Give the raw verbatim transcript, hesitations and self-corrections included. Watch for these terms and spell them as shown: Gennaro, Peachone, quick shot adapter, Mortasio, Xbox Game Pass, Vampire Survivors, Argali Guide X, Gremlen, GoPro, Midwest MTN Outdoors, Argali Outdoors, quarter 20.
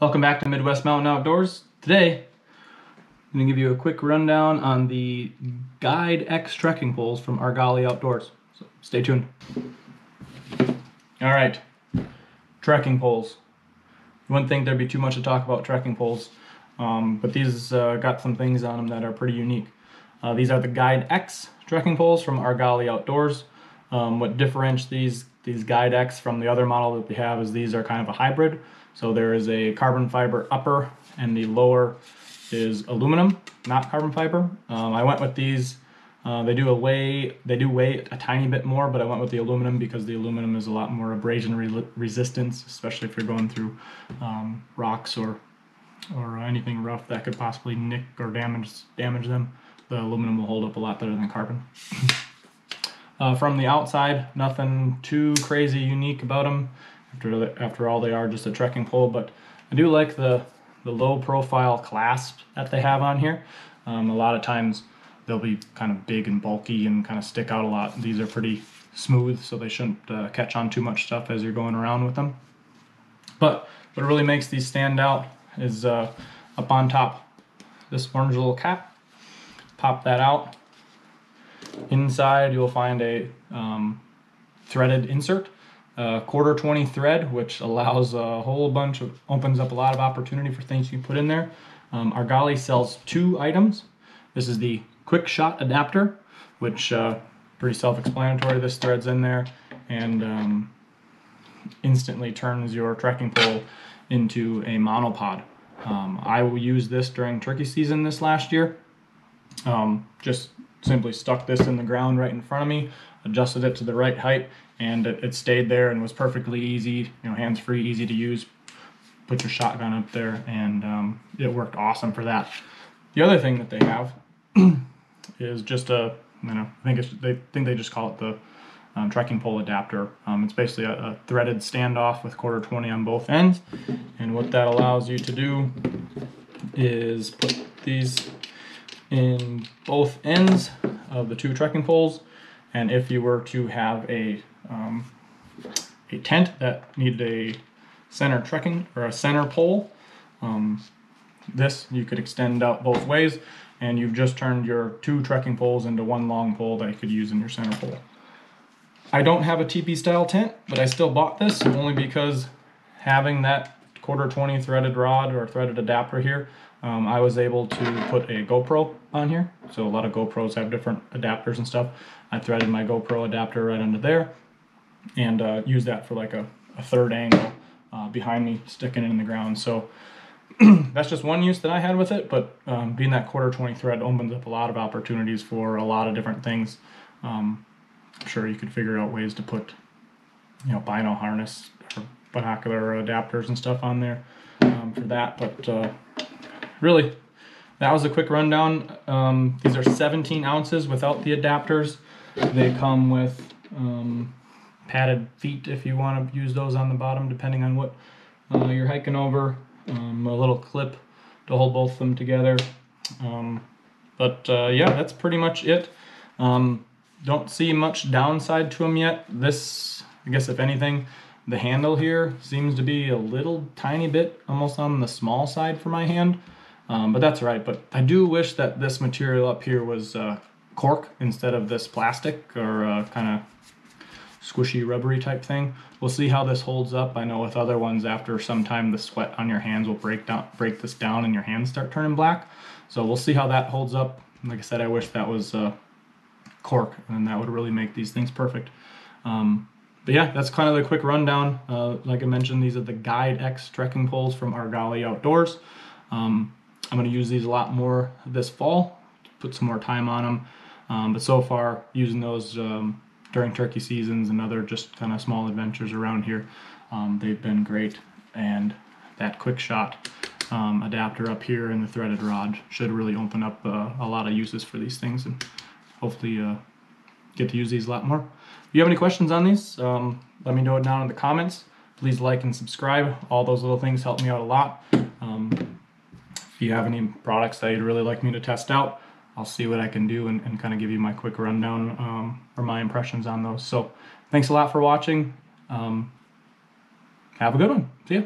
Welcome back to Midwest Mountain Outdoors. Today, I'm going to give you a quick rundown on the Guide X trekking poles from Argali Outdoors. So stay tuned. All right, trekking poles. You wouldn't think there'd be too much to talk about trekking poles, um, but these uh, got some things on them that are pretty unique. Uh, these are the Guide X trekking poles from Argali Outdoors. Um, what differentiates these these Guide X from the other model that we have is these are kind of a hybrid. So there is a carbon fiber upper and the lower is aluminum, not carbon fiber. Um, I went with these. Uh, they do a weigh, they do weigh a tiny bit more, but I went with the aluminum because the aluminum is a lot more abrasion re resistance, especially if you're going through um, rocks or or anything rough that could possibly nick or damage damage them. The aluminum will hold up a lot better than carbon. uh, from the outside, nothing too crazy unique about them. After, after all, they are just a trekking pole, but I do like the, the low-profile clasp that they have on here. Um, a lot of times, they'll be kind of big and bulky and kind of stick out a lot. These are pretty smooth, so they shouldn't uh, catch on too much stuff as you're going around with them. But what really makes these stand out is uh, up on top, this orange little cap. Pop that out. Inside, you'll find a um, threaded insert. Uh, quarter twenty thread, which allows a whole bunch of, opens up a lot of opportunity for things you can put in there. Um, Argali sells two items. This is the quick shot adapter, which uh, pretty self-explanatory. This thread's in there and um, instantly turns your trekking pole into a monopod. Um, I will use this during turkey season this last year. Um, just simply stuck this in the ground right in front of me, adjusted it to the right height, and it, it stayed there and was perfectly easy, you know, hands-free, easy to use. Put your shotgun up there, and um, it worked awesome for that. The other thing that they have is just a, you know, I think it's, they think they just call it the um, trekking pole adapter. Um, it's basically a, a threaded standoff with quarter twenty on both ends, and what that allows you to do is put these in both ends of the two trekking poles. And if you were to have a um, a tent that needed a center trekking or a center pole, um, this you could extend out both ways, and you've just turned your two trekking poles into one long pole that you could use in your center pole. I don't have a teepee style tent, but I still bought this only because having that quarter twenty threaded rod or threaded adapter here, um, I was able to put a GoPro on here. So a lot of GoPros have different adapters and stuff. I threaded my GoPro adapter right under there and uh, used that for like a, a third angle uh, behind me, sticking it in the ground. So that's just one use that I had with it, but um, being that quarter twenty thread opens up a lot of opportunities for a lot of different things. Um, I'm sure you could figure out ways to put, you know, bino harness or binocular adapters and stuff on there um, for that, but uh, really that was a quick rundown. Um, these are seventeen ounces without the adapters. They come with um, padded feet if you want to use those on the bottom depending on what uh, you're hiking over, um, a little clip to hold both of them together, um, but uh, yeah, that's pretty much it. Um, don't see much downside to them yet. This, I guess if anything, the handle here seems to be a little tiny bit almost on the small side for my hand, um, but that's right. But I do wish that this material up here was uh, cork instead of this plastic or uh, kind of squishy rubbery type thing. We'll see how this holds up. I know with other ones after some time the sweat on your hands will break down, break this down and your hands start turning black. So we'll see how that holds up. Like I said, I wish that was uh, cork and that would really make these things perfect. Um, But yeah, that's kind of the quick rundown. Uh, like I mentioned, these are the Guide X trekking poles from Argali Outdoors. Um, I'm going to use these a lot more this fall, put some more time on them. Um, but so far, using those um, during turkey seasons and other just kind of small adventures around here, um, they've been great. And that quick shot um, adapter up here and the threaded rod should really open up uh, a lot of uses for these things, and hopefully uh, get to use these a lot more. If you have any questions on these, um, let me know down in the comments. Please like and subscribe. All those little things help me out a lot. Um, if you have any products that you'd really like me to test out, I'll see what I can do and, and kind of give you my quick rundown um, or my impressions on those. So thanks a lot for watching. Um, have a good one. See ya.